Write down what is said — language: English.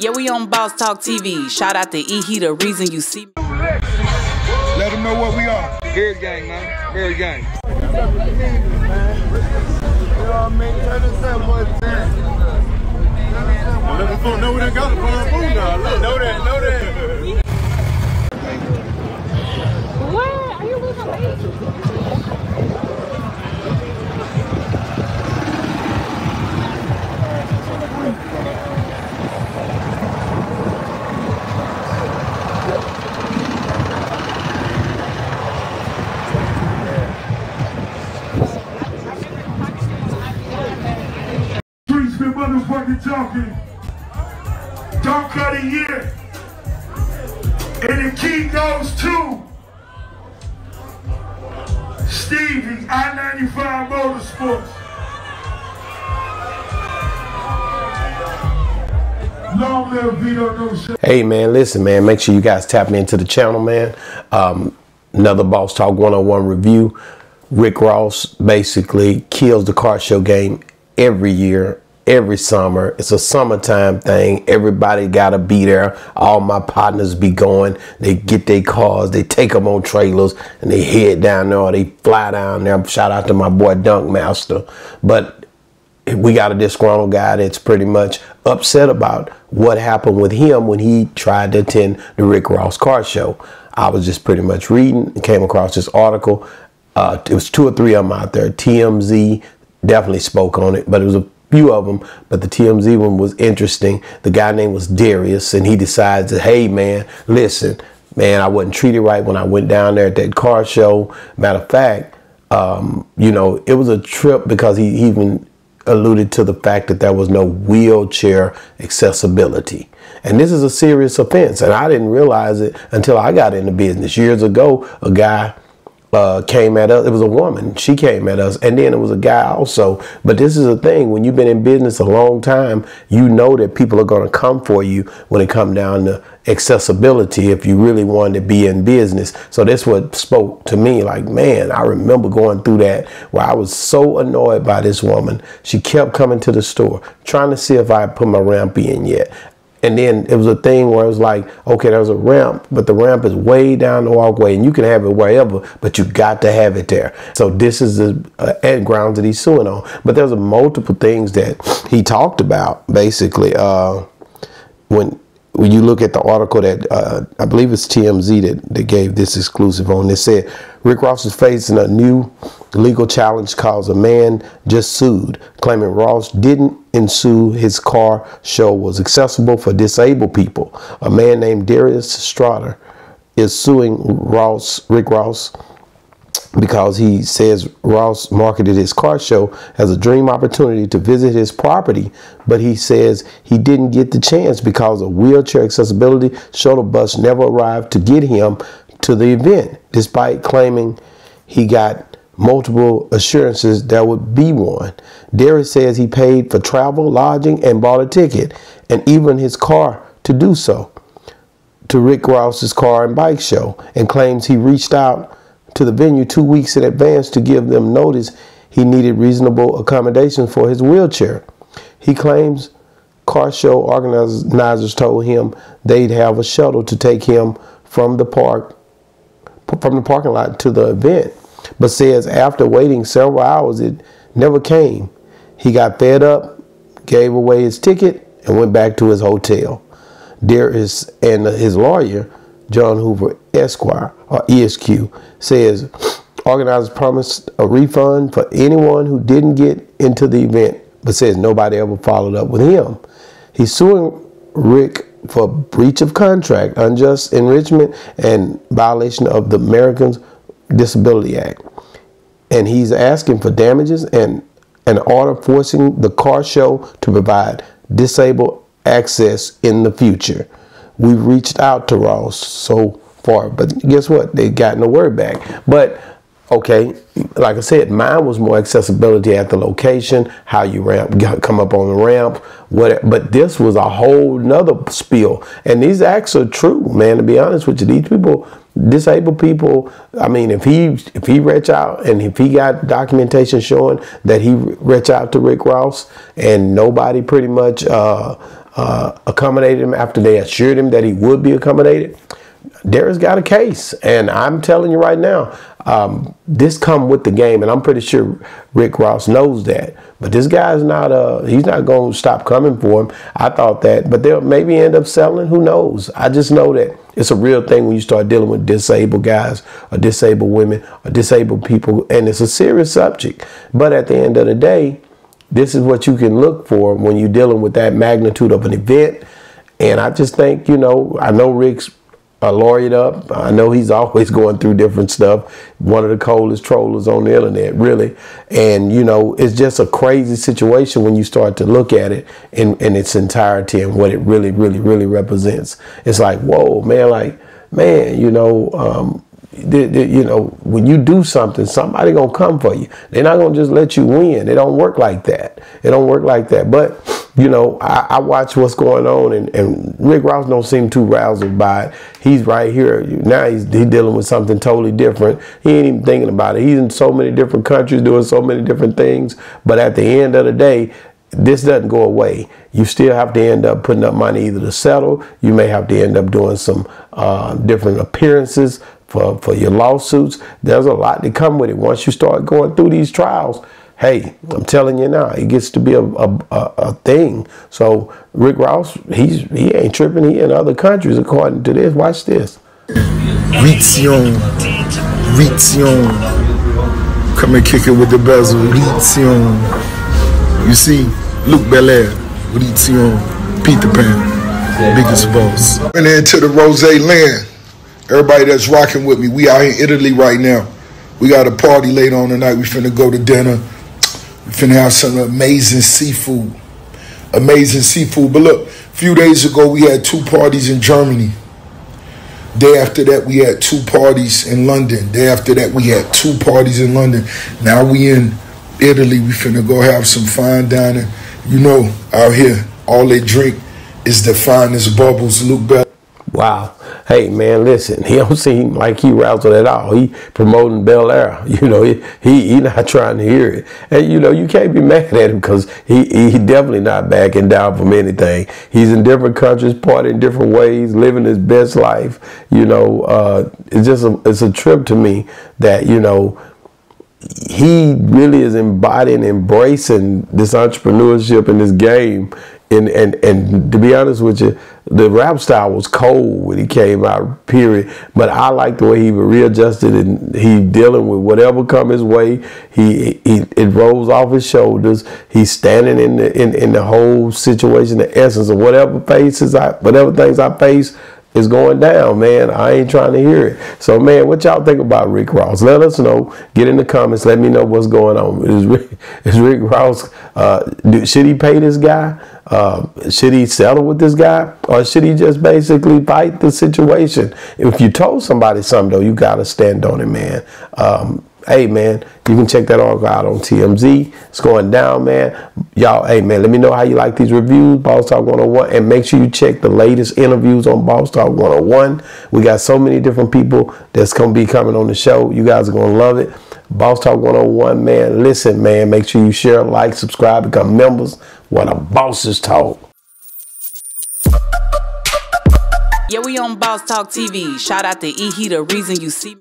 Yeah, we on Boss Talk TV. Shout out to E-He, the reason you see me. Let them know what we are. Bird gang, man. Bird gang. You know what I mean? Turn this up, boys, man. Let them know we done got the foreign food now. Know that, know that. What? Are you losing weight? Motherfucking talking, don't cut it here, and the key goes to Stevie, I-95 Motorsports. Long live Vito, no shit. Hey man, listen man, make sure you guys tapping into the channel, man. Another Boss Talk 101 review. Rick Ross basically kills the car show game every year. Every summer, it's a summertime thing. Everybody gotta be there. All my partners be going. They get their cars, they take them on trailers, and they head down there or they fly down there. Shout out to my boy Dunkmaster. But we got a disgruntled guy that's pretty much upset about what happened with him when he tried to attend the Rick Ross car show. I was just pretty much reading and came across this article. It was 2 or 3 of them out there. TMZ definitely spoke on it, but it was a few of them, but the TMZ one was interesting. The guy name was Darius, and he decides that, hey man, listen, man, I wasn't treated right when I went down there at that car show. Matter of fact, you know, it was a trip, because he even alluded to the fact that there was no wheelchair accessibility. And this is a serious offense, and I didn't realize it until I got into business. Years ago, a guy came at us. It was a woman. She came at us, and then it was a guy also. But this is the thing, when you've been in business a long time, you know that people are going to come for you when it comes down to accessibility, if you really wanted to be in business. So that's what spoke to me, like, man, I remember going through that, where I was so annoyed by this woman. She kept coming to the store trying to see if I had put my ramp in yet. And then it was a thing where it was like, okay, there's a ramp, but the ramp is way down the walkway, and you can have it wherever, but you got to have it there. So this is the grounds that he's suing on. But there's multiple things that he talked about, basically. When you look at the article that, I believe it's TMZ that gave this exclusive on, it said, Rick Ross is facing a new legal challenge cause a man just sued, claiming Ross didn't ensue his car show was accessible for disabled people. A man named Darius Strader is suing Rick Ross because he says Ross marketed his car show as a dream opportunity to visit his property, but he says he didn't get the chance because of wheelchair accessibility. Shuttle bus never arrived to get him to the event, despite claiming he got multiple assurances there would be one. Darius says he paid for travel, lodging, and bought a ticket, and even his car to do so, to Rick Ross's car and bike show, and claims he reached out to the venue 2 weeks in advance to give them notice he needed reasonable accommodations for his wheelchair. He claims car show organizers told him they'd have a shuttle to take him from the parking lot to the event, but says after waiting several hours, it never came. He got fed up, gave away his ticket, and went back to his hotel. Darius and his lawyer, John Hoover, Esquire, or ESQ, says organizers promised a refund for anyone who didn't get into the event, but says nobody ever followed up with him. He's suing Rick for breach of contract, unjust enrichment, and violation of the Americans Disability Act, and he's asking for damages and an order forcing the car show to provide disabled access in the future. We've reached out to Ross so far, but guess what? They got no word back. But okay, like I said, mine was more accessibility at the location, how you ramp, come up on the ramp, what. But this was a whole nother spiel, and these acts are true, man. To be honest with you, these people, disabled people. I mean, if he reached out, and if he got documentation showing that he reached out to Rick Ross, and nobody pretty much accommodated him after they assured him that he would be accommodated, Darius got a case. And I'm telling you right now, this come with the game, and I'm pretty sure Rick Ross knows that. But this guy's not he's not going to stop coming for him. I thought that, but they'll maybe end up selling. Who knows? I just know that it's a real thing when you start dealing with disabled guys or disabled women or disabled people, and it's a serious subject. But at the end of the day, this is what you can look for when you're dealing with that magnitude of an event. And I just think, you know, I know Rick's lawyered up. I know he's always going through different stuff. One of the coldest trollers on the internet, really. And, you know, it's just a crazy situation when you start to look at it in its entirety and what it really, really, really represents. It's like, whoa, man, you know, you know, when you do something, somebody gonna come for you. They're not gonna just let you win. It don't work like that. It don't work like that. But you know, I watch what's going on, and Rick Ross don't seem too roused by it. He's right here now. He's dealing with something totally different. He ain't even thinking about it. He's in so many different countries doing so many different things. But at the end of the day, this doesn't go away. You still have to end up putting up money either to settle. You may have to end up doing some different appearances for your lawsuits. There's a lot to come with it. Once you start going through these trials, hey, I'm telling you now, it gets to be a thing. So Rick Ross, he ain't tripping. He in other countries, according to this. Watch this. Riccione, come and kick it with the bezel. Riccione. You see, Luc Belaire, Riccione, Peter Pan, biggest boss. And then to the Rosé land, everybody that's rocking with me, we out in Italy right now. We got a party later on tonight. We finna go to dinner. We finna have some amazing seafood. Amazing seafood. But look, a few days ago, we had two parties in Germany. Day after that, we had two parties in London. Day after that, we had two parties in London. Now we in Italy, we finna go have some fine dining. You know, out here, all they drink is the finest bubbles. Luc Belaire. Wow. Hey, man, listen, he don't seem like he roused at all. He promoting Belaire. You know, he not trying to hear it. And, you know, you can't be mad at him because he definitely not backing down from anything. He's in different countries, partying different ways, living his best life. You know, it's just it's a trip to me that, you know, he really is embodying, embracing this entrepreneurship and this game. And to be honest with you, the rap style was cold when he came out, period. But I like the way he readjusted, and he dealing with whatever come his way. He it rolls off his shoulders. He's standing in the whole situation, the essence of whatever things I face. It's going down, man. I ain't trying to hear it. So, man, what y'all think about Rick Ross? Let us know. Get in the comments. Let me know what's going on. Is Rick Ross, should he pay this guy? Should he settle with this guy? Or should he just basically fight the situation? If you told somebody something, though, you got to stand on it, man. Hey, man, you can check that all out on TMZ. It's going down, man. Y'all, hey, man, let me know how you like these reviews, Boss Talk 101. And make sure you check the latest interviews on Boss Talk 101. We got so many different people that's going to be coming on the show. You guys are going to love it. Boss Talk 101, man. Listen, man, make sure you share, like, subscribe, become members. What a boss's talk. Yeah, we on Boss Talk TV. Shout out to E-He, the reason you see me.